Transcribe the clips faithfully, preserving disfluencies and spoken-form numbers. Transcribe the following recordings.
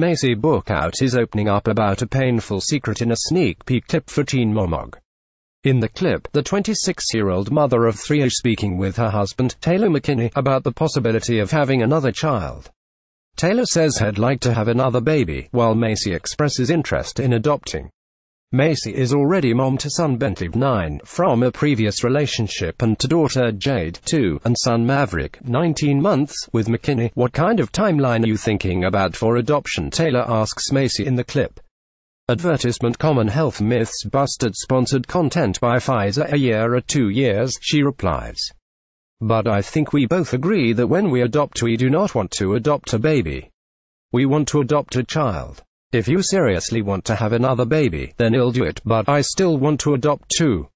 Maci Bookout is opening up about a painful secret in a sneak peek tip for Teen Mom O G. In the clip, the twenty-six-year-old mother of three is speaking with her husband, Taylor McKinney, about the possibility of having another child. Taylor says he'd like to have another baby, while Maci expresses interest in adopting. Maci is already mom to son Bentley, nine, from a previous relationship, and to daughter Jade, two, and son Maverick, nineteen months, with McKinney. "What kind of timeline are you thinking about for adoption?" Taylor asks Maci in the clip. Advertisement: common health myths busted. Sponsored content by Pfizer. A year or two years, she replies. "But I think we both agree that when we adopt, we do not want to adopt a baby. We want to adopt a child. If you seriously want to have another baby, then I'll do it, but I still want to adopt too.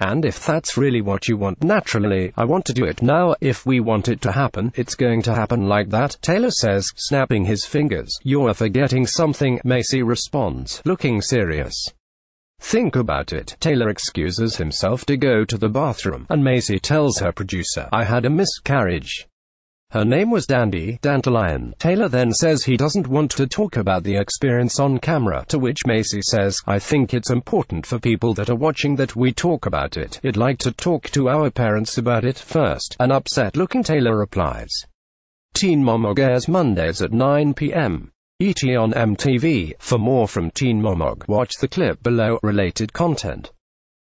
And if that's really what you want, naturally, I want to do it now. If we want it to happen, it's going to happen like that," Taylor says, snapping his fingers. "You're forgetting something," Maci responds, looking serious. "Think about it." Taylor excuses himself to go to the bathroom, and Maci tells her producer, "I had a miscarriage. Her name was Dandy Dantelion." Taylor then says he doesn't want to talk about the experience on camera, to which Maci says, "I think it's important for people that are watching that we talk about it. I'd like to talk to our parents about it first." An upset-looking Taylor replies. Teen Mom O G airs Mondays at nine p m E T on M T V. For more from Teen Mom O G, watch the clip below. Related content.